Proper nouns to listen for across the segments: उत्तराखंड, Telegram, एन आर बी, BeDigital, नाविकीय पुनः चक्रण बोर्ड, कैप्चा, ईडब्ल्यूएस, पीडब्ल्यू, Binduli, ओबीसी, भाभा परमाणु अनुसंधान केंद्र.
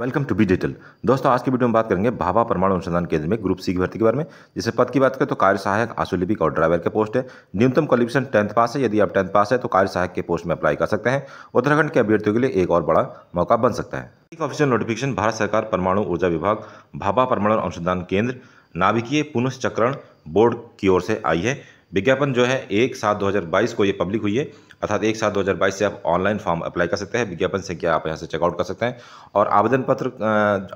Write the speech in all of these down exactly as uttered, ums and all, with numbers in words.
Welcome to BeDigital। दोस्तों, आज की वीडियो में बात करेंगे भाभा परमाणु अनुसंधान केंद्र में ग्रुप सी की भर्ती के बारे में। जैसे पद की बात करें तो कार्य सहायक, आशुलिपिक और ड्राइवर के पोस्ट है। न्यूनतम क्वालिफिकेशन टेंथ पास है। यदि आप टेंथ पास है तो कार्य सहायक के पोस्ट में अप्लाई कर सकते हैं। उत्तराखंड के अभ्यर्थियों के लिए एक और बड़ा मौका बन सकता है। एक ऑफिशियल नोटिफिकेशन भारत सरकार परमाणु ऊर्जा विभाग भाभा परमाणु अनुसंधान केंद्र नाविकीय पुनः चक्रण बोर्ड की ओर से आई है। विज्ञापन जो है एक सात दो हज़ार बाईस को ये पब्लिक हुई है, अर्थात एक सात दो हज़ार बाईस से आप ऑनलाइन फॉर्म अप्लाई कर सकते हैं। विज्ञापन से क्या आप यहाँ से चेकआउट कर सकते हैं। और आवेदन पत्र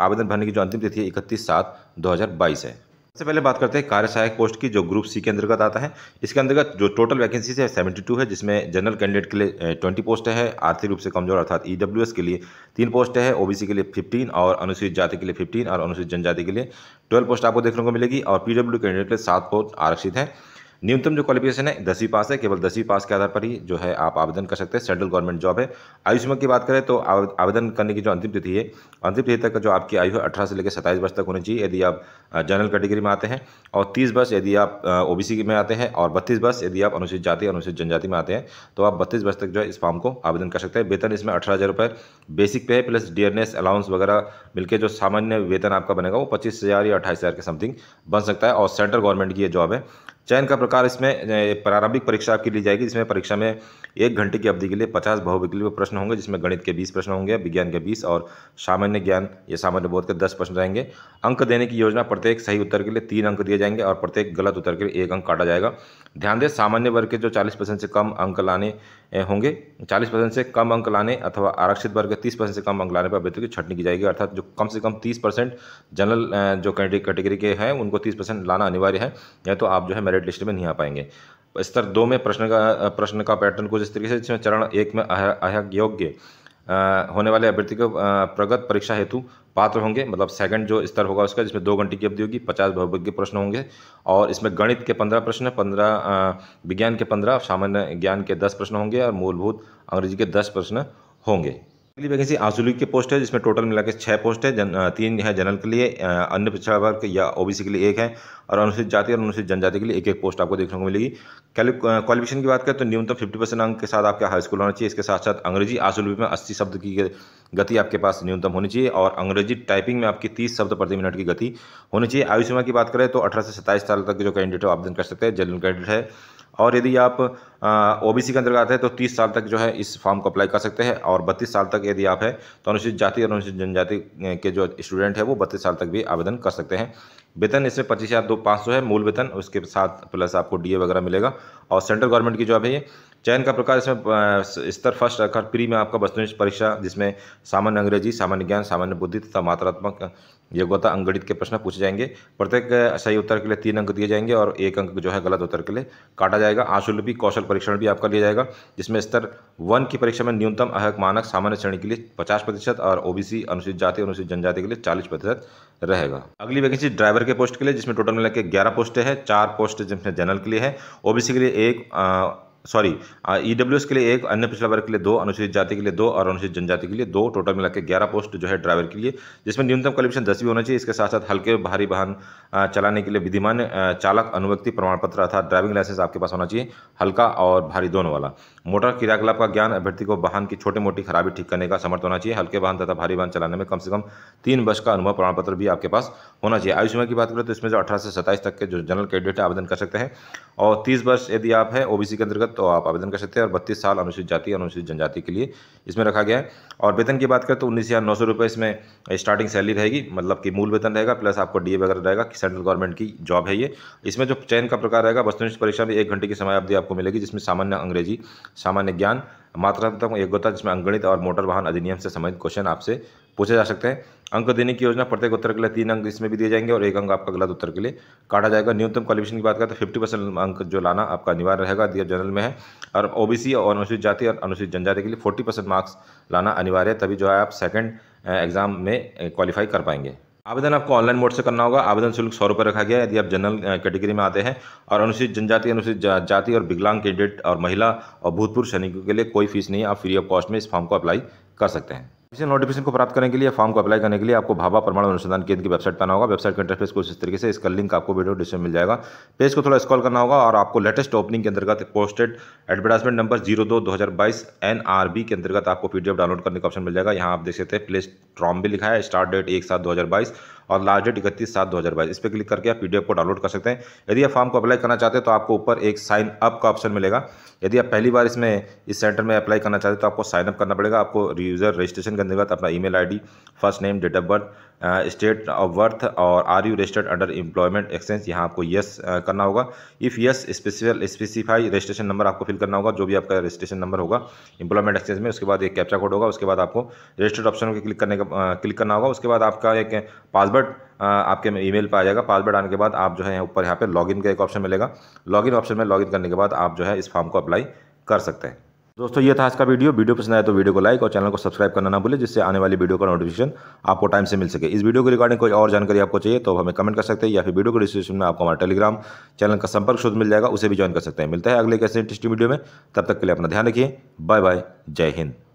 आवेदन भरने की जो अंतिम तिथि है इकतीस सात दो हज़ार बाईस है। सबसे पहले बात करते हैं कार्य सहायक पोस्ट की, जो ग्रुप सी के अंतर्गत आता है। इसके अंतर्गत जो टोटल वैकेंसीज है बहत्तर है, जिसमें जनरल कैंडिडेट के लिए बीस पोस्ट है, आर्थिक रूप से कमजोर अर्थात ईडब्ल्यूएस के लिए तीन पोस्ट है, ओबीसी के लिए पंद्रह और अनुसूचित जाति के लिए पंद्रह और अनुसूचित जनजाति के लिए बारह पोस्ट आपको देखने को मिलेगी। और पीडब्ल्यू कैंडिडेट के लिए सात पोस्ट आरक्षित हैं। न्यूनतम जो क्वालिफिकेशन है दसवीं पास है। केवल दसवीं पास के आधार पर ही जो है आप आवेदन कर सकते हैं। सेंट्रल गवर्नमेंट जॉब है। आयु सीमा की बात करें तो आवेदन करने की जो अंतिम तिथि है अंतिम तिथि तक जो आपकी आयु है अठारह से लेकर सत्ताईस वर्ष तक होनी चाहिए यदि आप जनरल कैटेगरी में आते हैं, और तीस वर्ष यदि आप ओबीसी में आते हैं, और बत्तीस वर्ष यदि आप अनुसूचित जाति अनुसूचित जनजाति में आते हैं तो आप बत्तीस वर्ष तक जो है इस फॉर्म को आवेदन कर सकते हैं। वेतन इसमें अठारह हज़ार रुपये बेसिक पे प्लस डियरनेस अलाउंस वगैरह मिलकर जो सामान्य वेतन आपका बनेगा वो पच्चीस हज़ार या अट्ठाईस हज़ार के समथिंग बन सकता है। और सेंट्रल गवर्नमेंट की ये जॉब है। चयन का प्रकार, इसमें प्रारंभिक परीक्षा आपकी ली जाएगी, जिसमें परीक्षा में एक घंटे की अवधि के लिए पचास बहुविकल्पीय प्रश्न होंगे, जिसमें गणित के बीस प्रश्न होंगे, विज्ञान के बीस और सामान्य ज्ञान या सामान्य बोध के दस प्रश्न रहेंगे। अंक देने की योजना, प्रत्येक सही उत्तर के लिए तीन अंक दिए जाएंगे और प्रत्येक गलत उत्तर के लिए एक अंक काटा जाएगा। ध्यान दें, सामान्य वर्ग के जो चालीस परसेंट से कम अंक लाने होंगे, चालीस परसेंट से कम अंक लाने अथवा आरक्षित वर्ग के तीस परसेंट से कम अंक लाने पर अभ्यर्थियों की छटनी की जाएगी। अर्थात जो कम से कम तीस परसेंट जनरल जो कैटेगरी के हैं उनको तीस परसेंट लाना अनिवार्य है, या तो आप जो है मेरिट लिस्ट में नहीं आ पाएंगे। स्तर दो में प्रश्न का प्रश्न का पैटर्न कुछ इस तरीके से, जिसमें चरण एक में अह योग्य होने वाले अभ्यर्थी को प्रगत परीक्षा हेतु पात्र होंगे, मतलब सेकंड जो स्तर होगा उसका, जिसमें दो घंटे की अवधि होगी, पचास बहुविकल्पीय प्रश्न होंगे और इसमें गणित के पंद्रह प्रश्न, पंद्रह विज्ञान के पंद्रह, सामान्य ज्ञान के दस प्रश्न होंगे और मूलभूत अंग्रेजी के दस प्रश्न होंगे। अगली वैकेंसी आशुलिपिक के पोस्ट है, जिसमें टोटल मिलाकर छः पोस्ट है। जन तीन है जनरल के लिए, अन्य पिछड़ा वर्ग या ओबीसी के लिए एक है, और अनुसूचित जाति और अनुसूचित जनजाति के लिए एक एक पोस्ट आपको देखने को मिलेगी। क्वालिफिकेशन की बात करें तो न्यूनतम फिफ्टी परसेंट अंक के साथ आपका हाई स्कूल होना चाहिए। इसके साथ साथ अंग्रेजी आशुलिपिक में अस्सी शब्द की गति आपके पास न्यूनतम होनी चाहिए, और अंग्रेजी टाइपिंग में आपकी तीस शब्द प्रति मिनट की गति होनी चाहिए। आयु सीमा की बात करें तो अठारह से सत्ताईस साल तक जो कैंडिडेट आवेदन कर सकते हैं, जनरल कैंडिडेट है। और यदि आप ओबीसी के अंतर्गत है तो तीस साल तक जो है इस फॉर्म को अप्लाई कर सकते हैं, और बत्तीस साल तक यदि आप है तो अनुसूचित जाति और अनुसूचित जनजाति के जो स्टूडेंट है वो बत्तीस साल तक भी आवेदन कर सकते हैं। वेतन इसमें पच्चीस हज़ार दो पाँच सौ है मूल वेतन, उसके साथ प्लस आपको डीए वगैरह मिलेगा। और सेंट्रल गवर्नमेंट की जॉब है ये। चयन का प्रकार, इसमें स्तर फर्स्ट अर्थात प्री में आपका वस्तुनिष्ठ परीक्षा, जिसमें सामान्य अंग्रेजी, सामान्य ज्ञान, सामान्य बुद्धि तथा मात्रात्मक योग्यता अंगणित के प्रश्न पूछे जाएंगे। प्रत्येक सही उत्तर के लिए तीन अंक दिए जाएंगे और एक अंक जो है गलत उत्तर के लिए काटा जाएगा। आशुलिपिक कौशल परीक्षण भी आपका लिया जाएगा, जिसमें स्तर वन की परीक्षा में न्यूनतम अहक मानक सामान्य श्रेणी के लिए पचास प्रतिशत और ओबीसी अनुसूचित जाति अनुसूचित जनजाति के लिए चालीस प्रतिशत रहेगा। अगली वैकेंसी ड्राइवर के पोस्ट के लिए, जिसमें टोटल मिलाकर ग्यारह पोस्ट है। चार पोस्ट जिसमें जनरल के लिए है, ओबीसी के लिए एक, सॉरी ईडब्ल्यूएस के लिए एक, अन्य पिछड़ा वर्ग के लिए दो, अनुसूचित जाति के लिए दो और अनुसूचित जनजाति के लिए दो, टोटल मिलाकर ग्यारह पोस्ट जो है ड्राइवर के लिए, जिसमें न्यूनतम क्वालिफिकेशन दसवीं होना चाहिए। इसके साथ साथ हल्के भारी वाहन चलाने के लिए विधिमान चालक अनुवृत्ति प्रमाण पत्र अर्थात ड्राइविंग लाइसेंस आपके पास होना चाहिए, हल्का और भारी दोनों वाला। मोटर क्रियाकलाप का ज्ञान, अभ्यर्थी को वाहन की छोटी मोटी खराबी ठीक करने का समर्थ होना चाहिए। हल्के वाहन तथा भारी वाहन चलाने में कम से कम तीन वर्ष का अनुभव प्रमाण पत्र भी आपके पास होना चाहिए। आयु सीमा की बात करें तो इसमें जो अठारह से सत्ताईस तक के जो जनरल कैंडिडेट आवेदन कर सकते हैं, और तीस वर्ष यदि आप है ओबीसी के अंतर्गत तो आप आवेदन कर सकते हैं, और बत्तीस साल अनुसूचित जाति अनुसूचित जनजाति के लिए इसमें रखा गया है। और वेतन की बात करें तो उन्नीस हज़ार नौ सौ रुपये इसमें स्टार्टिंग सैलरी रहेगी, मतलब कि मूल वेतन रहेगा प्लस आपको डीए वगैरह रहेगा। सेंट्रल गवर्नमेंट की जॉब है ये। इसमें जो चयन का प्रकार रहेगा, वस्तुनिष्ठ परीक्षा में एक घंटे की समय अवधि आपको मिलेगी, जिसमें सामान्य अंग्रेजी, सामान्य ज्ञान, मात्रात्मक योग्यता, जिसमें अंगणित और मोटर वाहन अधिनियम से संबंधित क्वेश्चन आपसे पूछे जा सकते हैं। अंक देने की योजना, प्रत्येक उत्तर के लिए तीन अंक इसमें भी दिए जाएंगे और एक अंक आपका गलत उत्तर के लिए काटा जाएगा। न्यूनतम क्वालिफिकेशन की बात करें तो फिफ्टी परसेंट अंक जो लाना आपका अनिवार्य रहेगा, दिया जनरल में है, और ओबीसी और अनुसूचित जाति और अनुसूचित जनजाति के लिए फोर्टी परसेंट मार्क्स लाना अनिवार्य है, तभी जो है आप सेकेंड एग्जाम में क्वालिफाई कर पाएंगे। आवेदन आपको ऑनलाइन मोड से करना होगा। आवेदन शुल्क सौ रुपये रखा गया है यदि आप जनरल कैटेगरी में आते हैं, और अनुसूचित जनजाति अनुसूचित जाति और विकलांग कैंडिडेट और महिला और भूतपूर्व सैनिकों के लिए कोई फीस नहीं है। आप फ्री ऑफ कॉस्ट में इस फॉर्म को अप्लाई कर सकते हैं। ऑफिशियल नोटिफिकेशन को प्राप्त करने के लिए, फॉर्म को अप्लाई करने के लिए आपको भाभा परमाणु अनुसंधान केंद्र की वेबसाइट पर आना होगा। वेबसाइट का इंटरफेस कुछ इस तरीके से, इसका लिंक आपको वीडियो डिस्क्रिप्शन मिल जाएगा। पेज को थोड़ा स्क्रॉल करना होगा और आपको लेटेस्ट ओपनिंग के अंतर्गत पोस्टेड एडवर्टाइजमेंट नंबर जीरो दो दो हज़ार बाईस एन आर बी के अंतर्गत आपको पी डी एफ डाउनलोड करने का ऑप्शन मिल जाएगा। यहाँ आप देख सकते हैं प्ले स्टॉम भी लिखा है, स्टार्ट डेट एक सात दो हज़ार बाईस और लास्ट डेट इकतीस सात दो हज़ार बाईस। इस पर क्लिक करके आप पी डी एफ को डाउनलोड कर सकते हैं। यदि आप फॉर्म को अप्लाई करना चाहते हैं तो आपको ऊपर एक साइन अप का ऑप्शन मिलेगा। यदि आप पहली बार इसमें इस सेंटर में अप्लाई करना चाहते हैं तो आपको साइन अप करना पड़ेगा। आपको यूज़र रजिस्ट्रेशन करने के बाद अपना email ID, first name, date of birth, state of birth और are you registered under employment exchange, यहाँ आपको येस yes करना होगा। If yes specific specify registration number आपको फिल करना होगा, जो भी आपका रजिस्ट्रेशन नंबर होगा एम्प्लॉयमेंट एक्सचेंज में। उसके बाद एक कैप्चा कोड होगा, उसके बाद आपको रजिस्टर्ड ऑप्शन पर क्लिक करने का क्लिक करना होगा। उसके बाद आपका एक पासवर्ड आपके ईमेल पर आ जाएगा। पासवर्ड आने के बाद आप जो है ऊपर यहाँ पे लॉगिन का एक ऑप्शन मिलेगा। लॉगिन ऑप्शन में लॉगिन करने के बाद आप जो है इस फॉर्म को अप्लाई कर सकते हैं। दोस्तों ये था आज का वीडियो। वीडियो पसंद आया तो वीडियो को लाइक और चैनल को सब्सक्राइब करना ना भूलें, जिससे आने वाली वीडियो का नोटिफिकेशन आपको टाइम से मिल सके। इस वीडियो के रिगार्डिंग कोई और जानकारी आपको चाहिए तो हमें कमेंट कर सकते हैं, या फिर वीडियो के डिस्क्रिप्शन में आपको हमारा टेलीग्राम चैनल का संपर्क सूत्र मिल जाएगा, उसे भी ज्वाइन कर सकते हैं। मिलता है अगले एक ऐसे इंटरेस्टिंग वीडियो में, तब तक के लिए अपना ध्यान रखिए। बाय बाय, जय हिंद।